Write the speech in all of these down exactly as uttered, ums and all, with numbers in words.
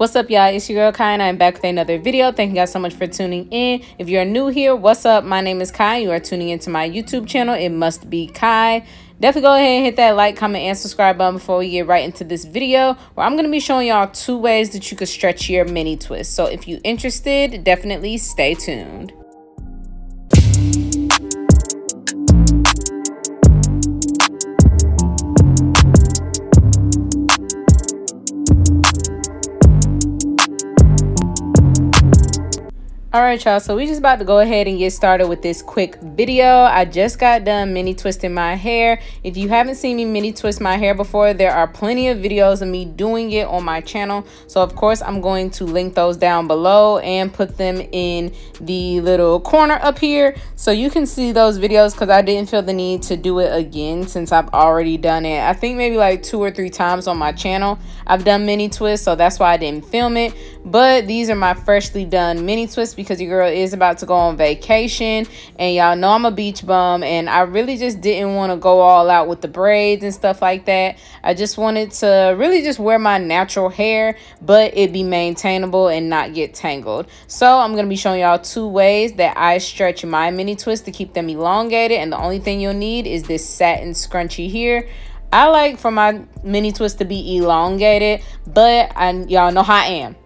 What's up, y'all? It's your girl Kai, and I'm back with another video. Thank you guys so much for tuning in. If you're new here, what's up? My name is Kai. You are tuning into my YouTube channel. It must be Kai. Definitely go ahead and hit that like, comment, and subscribe button before we get right into this video, where I'm going to be showing y'all two ways that you could stretch your mini twist. So if you're interested, definitely stay tuned. All right, y'all, so we just about to go ahead and get started with this quick video. I just got done mini twisting my hair. If you haven't seen me mini twist my hair before, there are plenty of videos of me doing it on my channel, so of course I'm going to link those down below and put them in the little corner up here so you can see those videos, because I didn't feel the need to do it again since I've already done it. I think maybe like two or three times on my channel I've done mini twists, so that's why I didn't film it. But these are my freshly done mini twists, because your girl is about to go on vacation, and y'all know I'm a beach bum, and I really just didn't want to go all out with the braids and stuff like that. I just wanted to really just wear my natural hair, but it be maintainable and not get tangled. So I'm going to be showing y'all two ways that I stretch my mini twist to keep them elongated, and the only thing you'll need is this satin scrunchie here. I like for my mini twist to be elongated, but I y'all know how I am.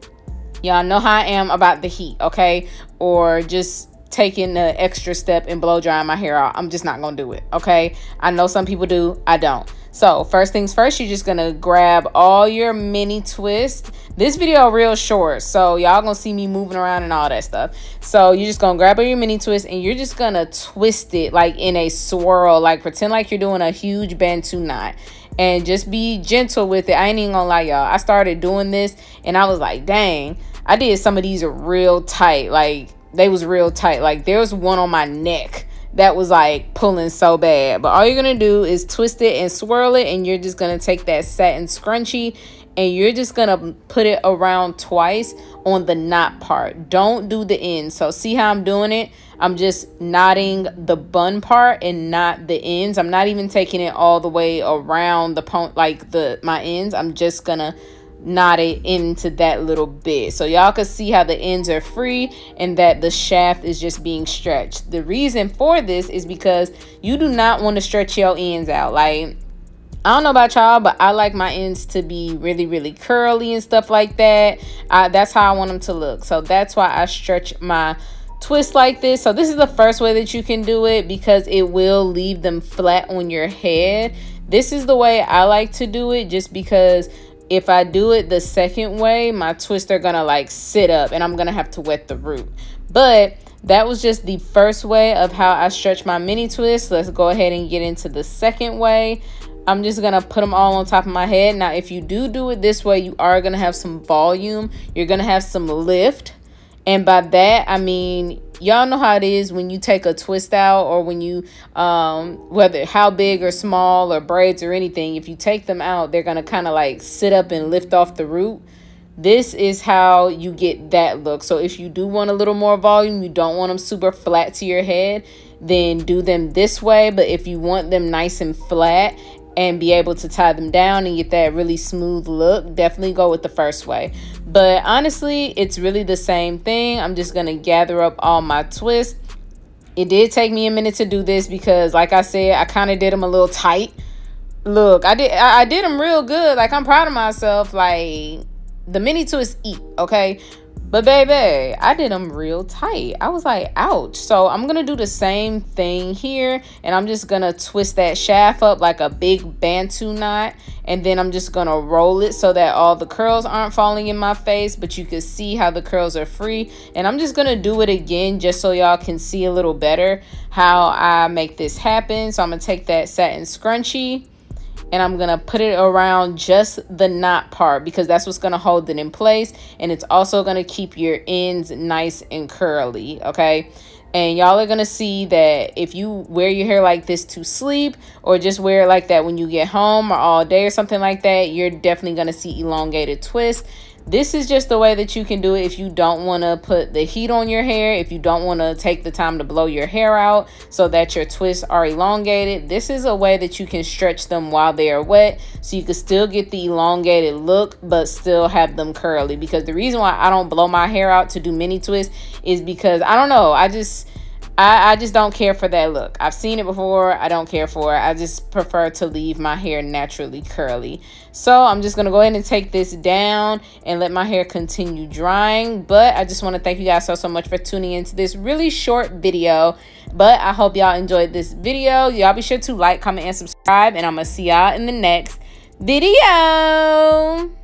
Y'all know how I am about the heat, okay? Or just taking the extra step and blow drying my hair out. I'm just not gonna do it, okay? I know some people do, I don't. So first things first, you're just gonna grab all your mini twists. This video real short, so y'all gonna see me moving around and all that stuff. So you're just gonna grab all your mini twist, and you're just gonna twist it like in a swirl, like pretend like you're doing a huge Bantu knot. And just be gentle with it. I ain't even gonna lie, y'all. I started doing this and I was like, dang, I did some of these are real tight. Like, they was real tight. Like, there was one on my neck that was like pulling so bad. But all you're gonna do is twist it and swirl it, and you're just gonna take that satin scrunchie and you're just gonna put it around twice on the knot part. Don't do the end. So see how I'm doing it? I'm just knotting the bun part and not the ends. I'm not even taking it all the way around the point, like the my ends. I'm just gonna knot it into that little bit, so y'all can see how the ends are free and that the shaft is just being stretched. The reason for this is because you do not want to stretch your ends out. Like, I don't know about y'all, but I like my ends to be really, really curly and stuff like that. I, that's how I want them to look. So that's why I stretch my twist like this. So this is the first way that you can do it, because it will leave them flat on your head. This is the way I like to do it, just because if I do it the second way, my twists are gonna like sit up and I'm gonna have to wet the root. But that was just the first way of how I stretch my mini twist. Let's go ahead and get into the second way. I'm just gonna put them all on top of my head. Now, if you do do it this way, you are gonna have some volume. You're gonna have some lift. And by that, I mean, y'all know how it is when you take a twist out, or when you, um, whether how big or small or braids or anything, if you take them out, they're gonna kind of like sit up and lift off the root. This is how you get that look. So if you do want a little more volume, you don't want them super flat to your head, then do them this way. But if you want them nice and flat and be able to tie them down and get that really smooth look, definitely go with the first way. But honestly, it's really the same thing. I'm just gonna gather up all my twists. It did take me a minute to do this, because like I said, I kind of did them a little tight. Look, I did I, I did them real good. Like, I'm proud of myself. Like, the mini twists eat, okay? But baby, I did them real tight. I was like, ouch. So I'm gonna do the same thing here, and I'm just gonna twist that shaft up like a big Bantu knot, and then I'm just gonna roll it so that all the curls aren't falling in my face, but you can see how the curls are free. And I'm just gonna do it again just so y'all can see a little better how I make this happen. So I'm gonna take that satin scrunchie, and I'm gonna put it around just the knot part, because that's what's gonna hold it in place, and it's also gonna keep your ends nice and curly, okay? And y'all are going to see that if you wear your hair like this to sleep, or just wear it like that when you get home or all day or something like that, you're definitely going to see elongated twists. This is just the way that you can do it if you don't want to put the heat on your hair, if you don't want to take the time to blow your hair out so that your twists are elongated. This is a way that you can stretch them while they are wet, so you can still get the elongated look but still have them curly. Because the reason why I don't blow my hair out to do mini twists is because I don't know, I just I, I just don't care for that look. I've seen it before. I don't care for it. I just prefer to leave my hair naturally curly. So I'm just going to go ahead and take this down and let my hair continue drying. But I just want to thank you guys so, so much for tuning into this really short video. But I hope y'all enjoyed this video. Y'all be sure to like, comment, and subscribe. And I'm going to see y'all in the next video.